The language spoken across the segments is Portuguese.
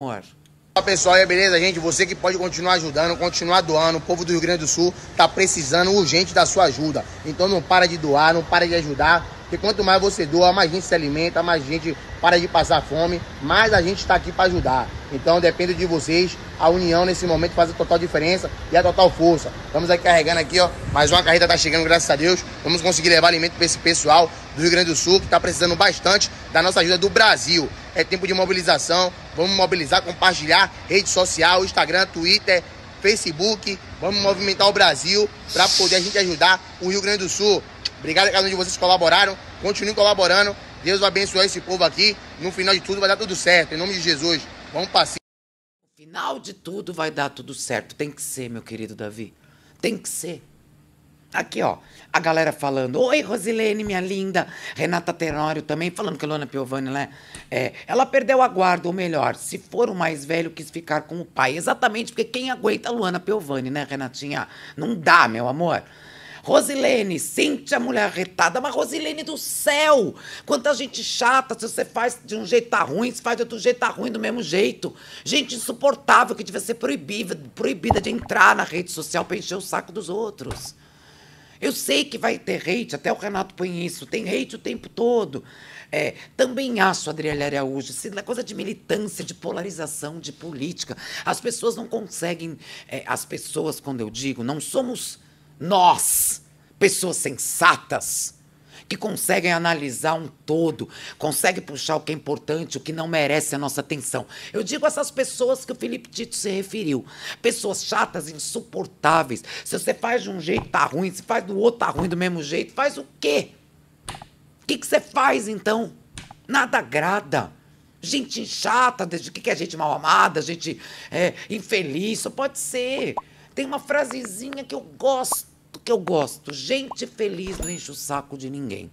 Olá pessoal, é beleza gente? Você que pode continuar ajudando, continuar doando, o povo do Rio Grande do Sul tá precisando urgente da sua ajuda. Então não para de doar, não para de ajudar, porque quanto mais você doa, mais gente se alimenta, mais gente para de passar fome, mais a gente está aqui para ajudar. Então depende de vocês, a união nesse momento faz a total diferença e a total força. Estamos aqui carregando aqui, ó, mais uma carreta tá chegando, graças a Deus. Vamos conseguir levar alimento para esse pessoal do Rio Grande do Sul que tá precisando bastante da nossa ajuda do Brasil. É tempo de mobilização, vamos mobilizar, compartilhar, rede social, Instagram, Twitter, Facebook. Vamos movimentar o Brasil para poder a gente ajudar o Rio Grande do Sul. Obrigado a cada um de vocês que colaboraram, continuem colaborando. Deus vai abençoar esse povo aqui. No final de tudo vai dar tudo certo, em nome de Jesus. Vamos passar. No final de tudo vai dar tudo certo. Tem que ser, meu querido Davi. Tem que ser. Aqui, ó, a galera falando, oi, Rosilene, minha linda. Renata Terório também, falando que a Luana Piovani, né? Ela perdeu a guarda, ou melhor, se for o mais velho, quis ficar com o pai. Exatamente, porque quem aguenta a Luana Piovani, né, Renatinha? Não dá, meu amor. Rosilene, sente a mulher retada, mas Rosilene do céu, quanta gente chata, se você faz de um jeito tá ruim, se faz de outro jeito tá ruim do mesmo jeito, gente insuportável que devia ser proibida de entrar na rede social para encher o saco dos outros. Eu sei que vai ter hate, até o Renato põe isso, tem hate o tempo todo. Também acho, Adriel Araújo, é coisa de militância, de polarização, de política. As pessoas não conseguem... as pessoas, quando eu digo, não somos nós, pessoas sensatas, que conseguem analisar um todo, conseguem puxar o que é importante, o que não merece a nossa atenção. Eu digo essas pessoas que o Felipe Tito se referiu, pessoas chatas, insuportáveis. Se você faz de um jeito, tá ruim, se faz do outro, tá ruim do mesmo jeito, faz o quê? O que você faz, então? Nada agrada. Gente chata, desde que é gente mal amada, gente infeliz, só pode ser. Tem uma frasezinha que eu gosto. Gente feliz não enche o saco de ninguém.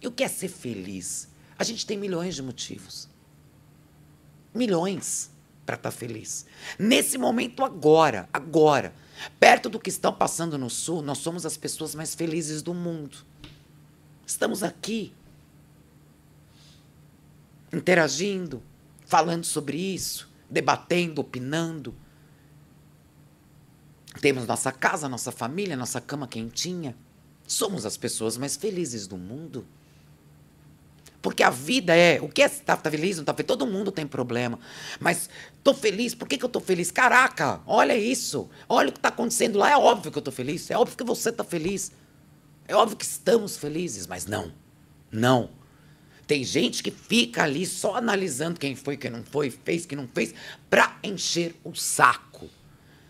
E o que é ser feliz? A gente tem milhões de motivos. Milhões para estar feliz. Nesse momento agora, perto do que estão passando no Sul, nós somos as pessoas mais felizes do mundo. Estamos aqui, interagindo, falando sobre isso, debatendo, opinando. Temos nossa casa, nossa família, nossa cama quentinha. Somos as pessoas mais felizes do mundo. Porque a vida é... O que é? Tá feliz? Não tá feliz? Todo mundo tem problema. Mas tô feliz. Por que que eu tô feliz? Caraca, olha isso. Olha o que tá acontecendo lá. É óbvio que eu tô feliz. É óbvio que você tá feliz. É óbvio que estamos felizes. Mas não. Não. Tem gente que fica ali só analisando quem foi, quem não foi, fez, que não fez, pra encher o saco.